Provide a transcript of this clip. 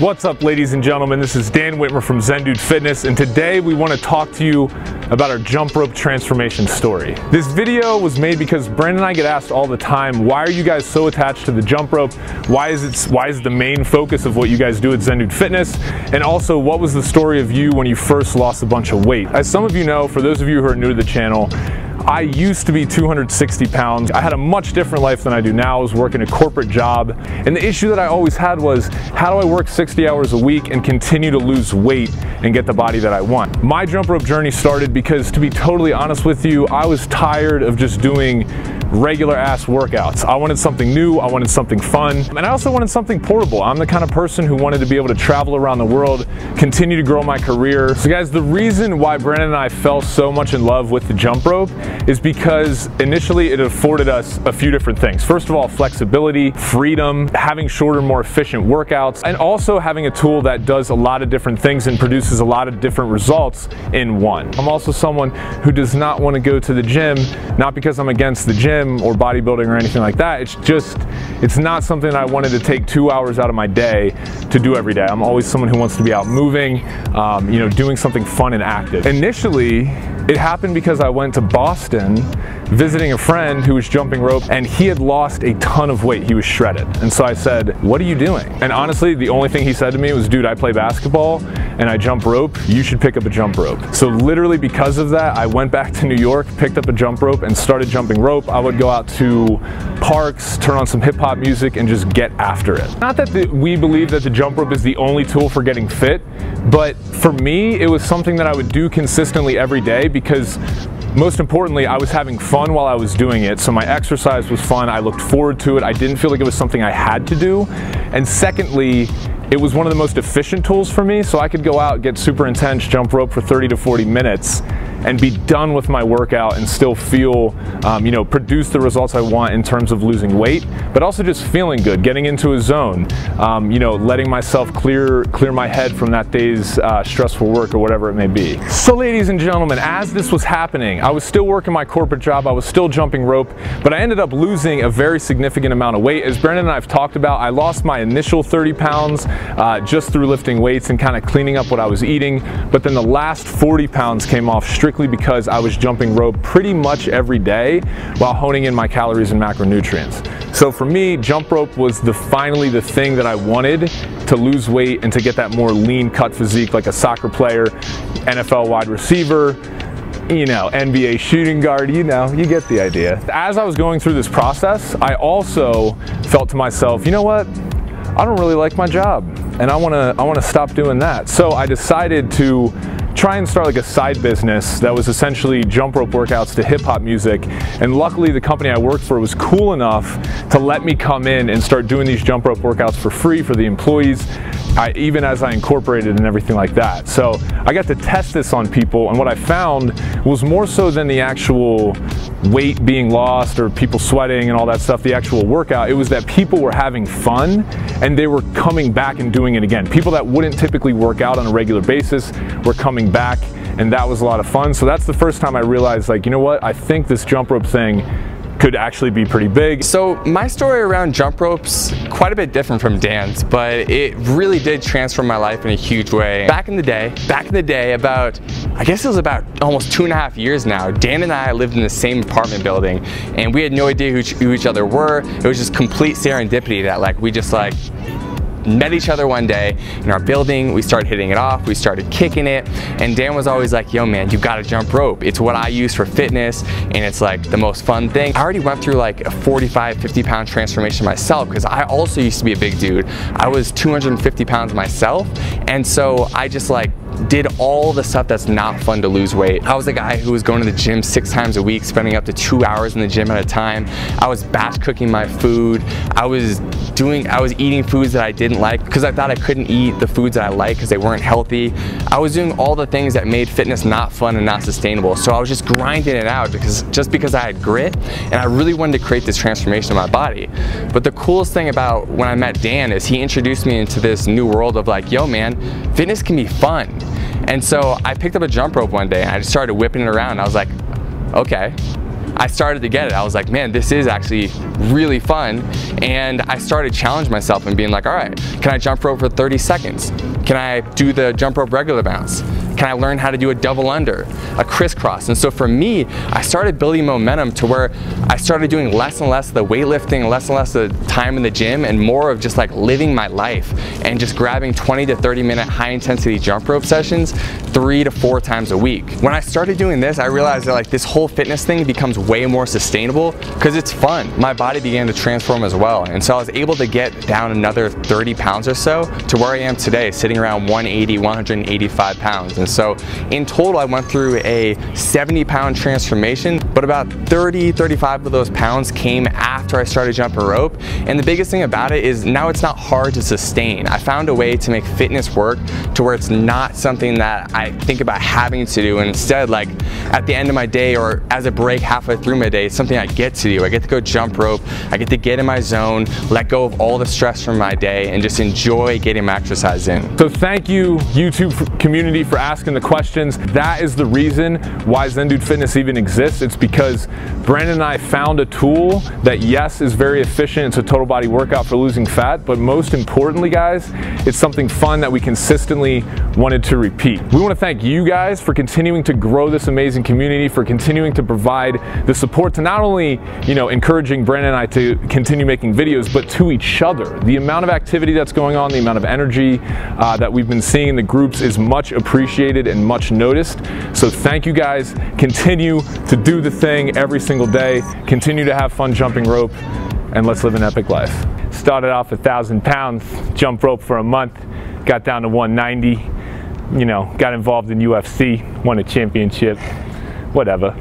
What's up, ladies and gentlemen? This is Dan Whitmer from Zen Dude Fitness, and today we want to talk to you about our jump rope transformation story. This video was made because Brandon and I get asked all the time, why are you guys so attached to the jump rope? Why is the main focus of what you guys do at Zen Dude Fitness? And also, what was the story of you when you first lost a bunch of weight? As some of you know, for those of you who are new to the channel, I used to be 260 pounds. I had a much different life than I do now. I was working a corporate job, and the issue that I always had was, how do I work 60 hours a week and continue to lose weight and get the body that I want? My jump rope journey started because, to be totally honest with you, I was tired of just doing regular ass workouts. I wanted something new, I wanted something fun, and I also wanted something portable. I'm the kind of person who wanted to be able to travel around the world, continue to grow my career. So guys, the reason why Brandon and I fell so much in love with the jump rope is because initially it afforded us a few different things. First of all, flexibility, freedom, having shorter, more efficient workouts, and also having a tool that does a lot of different things and produces a lot of different results in one. I'm also someone who does not want to go to the gym, not because I'm against the gym or bodybuilding or anything like that. It's just, it's not something I wanted to take 2 hours out of my day to do every day. I'm always someone who wants to be out moving, you know, doing something fun and active. Initially, it happened because I went to Boston visiting a friend who was jumping rope, and he had lost a ton of weight. He was shredded. And so I said, what are you doing? And honestly, the only thing he said to me was, dude, I play basketball and I jump rope. You should pick up a jump rope. So literally because of that, I went back to New York, picked up a jump rope, and started jumping rope. I would go out to parks, turn on some hip hop music, and just get after it. Not that we believe that the jump rope is the only tool for getting fit, but for me, it was something that I would do consistently every day because, most importantly, I was having fun while I was doing it. So my exercise was fun, I looked forward to it, I didn't feel like it was something I had to do. And secondly, it was one of the most efficient tools for me, so I could go out, get super intense, jump rope for 30 to 40 minutes, and be done with my workout and still feel, you know, produce the results I want in terms of losing weight, but also just feeling good, getting into a zone, you know, letting myself clear my head from that day's stressful work or whatever it may be. So ladies and gentlemen, as this was happening, I was still working my corporate job, I was still jumping rope, but I ended up losing a very significant amount of weight. As Brandon and I have talked about, I lost my initial 30 pounds just through lifting weights and kind of cleaning up what I was eating, but then the last 40 pounds came off strictly because I was jumping rope pretty much every day while honing in my calories and macronutrients. So for me, jump rope was finally the thing that I wanted to lose weight and to get that more lean cut physique like a soccer player, NFL wide receiver, you know, NBA shooting guard, you know, you get the idea. As I was going through this process, I also felt to myself, you know what? I don't really like my job, and I wanna stop doing that. So I decided to try and start like a side business that was essentially jump rope workouts to hip hop music. And luckily, the company I worked for was cool enough to let me come in and start doing these jump rope workouts for free for the employees, even as I incorporated and everything like that. So I got to test this on people, and what I found was, more so than the actual weight being lost or people sweating and all that stuff, the actual workout, it was that people were having fun and they were coming back and doing it again. People that wouldn't typically work out on a regular basis were coming back, and that was a lot of fun. So that's the first time I realized, like, you know what, I think this jump rope thing could actually be pretty big. So my story around jump rope's quite a bit different from Dan's, but it really did transform my life in a huge way. Back in the day, about, I guess it was about almost 2.5 years now, Dan and I lived in the same apartment building, and we had no idea who each other were. It was just complete serendipity that, like, we just, like, met each other one day in our building. We started hitting it off, we started kicking it, and Dan was always like, yo man, you gotta jump rope. It's what I use for fitness, and it's like the most fun thing. I already went through like a 45, 50 pound transformation myself, because I also used to be a big dude. I was 250 pounds myself, and so I just like did all the stuff that's not fun to lose weight. I was a guy who was going to the gym 6 times a week, spending up to 2 hours in the gym at a time. I was batch cooking my food. I was eating foods that I didn't like because I thought I couldn't eat the foods that I liked because they weren't healthy. I was doing all the things that made fitness not fun and not sustainable. So I was just grinding it out because I had grit, and I really wanted to create this transformation in my body. But the coolest thing about when I met Dan is he introduced me into this new world of like, yo man, fitness can be fun. And so I picked up a jump rope one day and I just started whipping it around. I was like, okay, I started to get it. I was like, man, this is actually really fun. And I started challenging myself and being like, all right, can I jump rope for 30 seconds? Can I do the jump rope regular bounce? Can I learn how to do a double under, a crisscross? And so for me, I started building momentum to where I started doing less and less of the weightlifting, less and less of the time in the gym, and more of just like living my life and just grabbing 20 to 30 minute high intensity jump rope sessions 3 to 4 times a week. When I started doing this, I realized that like this whole fitness thing becomes way more sustainable because it's fun. My body began to transform as well. And so I was able to get down another 30 pounds or so to where I am today, sitting around 180, 185 pounds. And so in total, I went through a 70-pound transformation, but about 30, 35 of those pounds came after I started jumping rope. And the biggest thing about it is now it's not hard to sustain. I found a way to make fitness work to where it's not something that I think about having to do, and instead, like at the end of my day or as a break halfway through my day, it's something I get to do. I get to go jump rope, I get to get in my zone, let go of all the stress from my day, and just enjoy getting my exercise in. So thank you, YouTube community, for asking the questions. That is the reason why Zen Dude Fitness even exists. It's because Brandon and I found a tool that, yes, is very efficient. It's a total body workout for losing fat, but most importantly, guys, it's something fun that we consistently wanted to repeat. We want to thank you guys for continuing to grow this amazing community, for continuing to provide the support to not only, you know, encouraging Brandon and I to continue making videos, but to each other. The amount of activity that's going on, the amount of energy that we've been seeing in the groups is much appreciated and much noticed. So thank you guys. Continue to do the thing every single day. Continue to have fun jumping rope, and let's live an epic life. Started off 1,000 pounds, jump rope for a month, got down to 190. You know, got involved in UFC, won a championship, whatever.